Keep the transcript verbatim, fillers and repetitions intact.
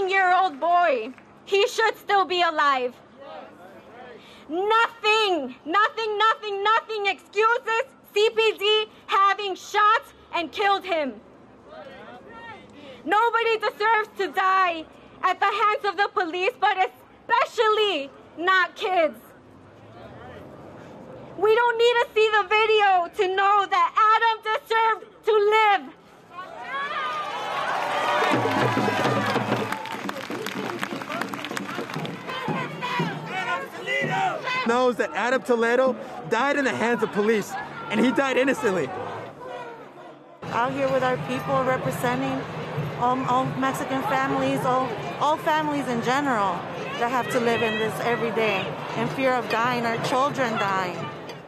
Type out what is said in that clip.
nineteen-year-old boy. He should still be alive. Nothing, nothing, nothing, nothing excuses C P D having shot and killed him. Nobody deserves to die at the hands of the police, but especially not kids. We don't need to see the video to know that Adam deserved to live. Knows that Adam Toledo died in the hands of police, and he died innocently. Out here with our people, representing all, all Mexican families, all, all families in general that have to live in this every day in fear of dying, our children dying.